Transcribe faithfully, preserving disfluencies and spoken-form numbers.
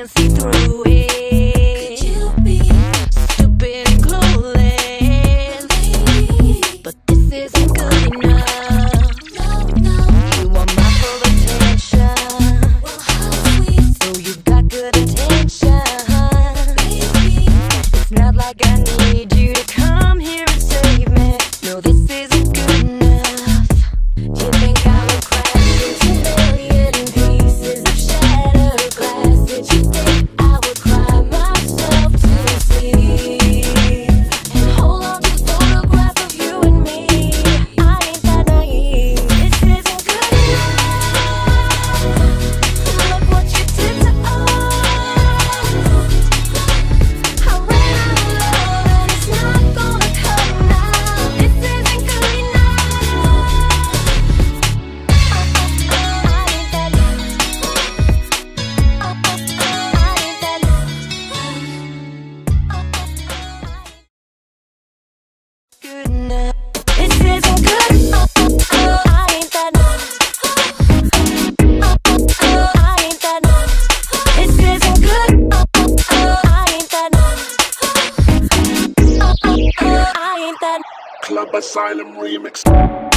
can see through it. Could you be stupid and clueless? But this isn't good enough. No, no. You want my full attention. Well, how do we? So you got good intention, baby. It's not like I need you to come here and save me. No, this isn't good enough. Do you think I would crash into a million pieces of shattered glass? Did you think I would cry myself to sleep and hold on to photograph of you and me? I ain't that naive. This isn't good enough. Look what you did to us. I ran out of love and it's not gonna come now. This isn't good enough. I ain't that I ain't that good enough. This isn't good enough. I ain't that I ain't that This isn't good enough. I ain't that I ain't that Club Asylum remix.